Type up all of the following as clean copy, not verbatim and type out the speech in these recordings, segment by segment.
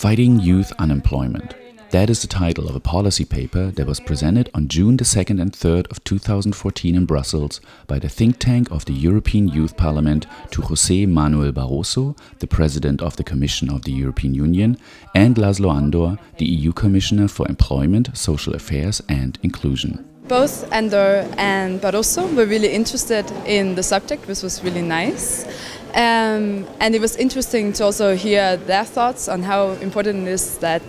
Fighting Youth Unemployment. That is the title of a policy paper that was presented on June the 2nd and 3rd of 2014 in Brussels by the think tank of the European Youth Parliament to José Manuel Barroso, the President of the Commission of the European Union, and László Andor, the EU Commissioner for Employment, Social Affairs and Inclusion. Both Andor and Barroso were really interested in the subject, which was really nice. And it was interesting to also hear their thoughts on how important it is that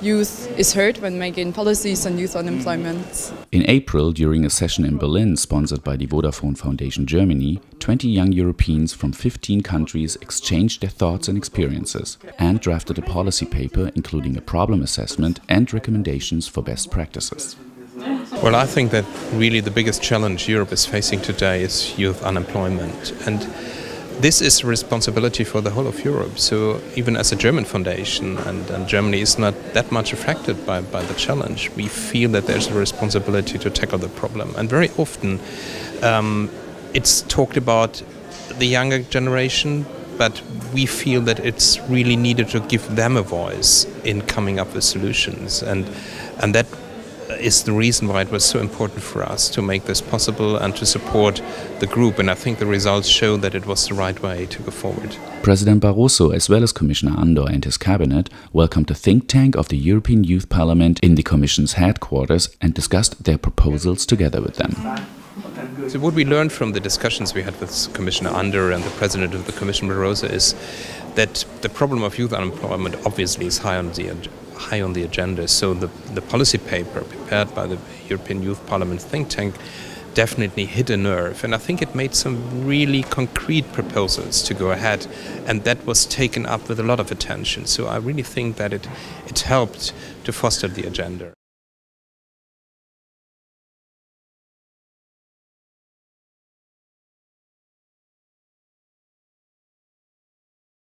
youth is heard when making policies on youth unemployment. In April, during a session in Berlin sponsored by the Vodafone Foundation Germany, 20 young Europeans from 15 countries exchanged their thoughts and experiences and drafted a policy paper including a problem assessment and recommendations for best practices. Well, I think that really the biggest challenge Europe is facing today is youth unemployment, and this is responsibility for the whole of Europe. So even as a German foundation, and Germany is not that much affected by the challenge, we feel that there's a responsibility to tackle the problem. And very often it's talked about the younger generation, but we feel that it's really needed to give them a voice in coming up with solutions. And that is the reason why it was so important for us to make this possible and to support the group, and I think the results show that it was the right way to go forward. President Barroso, as well as Commissioner Andor and his cabinet, welcomed the think tank of the European Youth Parliament in the Commission's headquarters and discussed their proposals together with them. So what we learned from the discussions we had with Commissioner Andor and the President of the Commission, Barroso, is that the problem of youth unemployment obviously is high on the agenda. So the policy paper prepared by the European Youth Parliament think tank definitely hit a nerve, and I think it made some really concrete proposals to go ahead, and that was taken up with a lot of attention. So I really think that it helped to foster the agenda.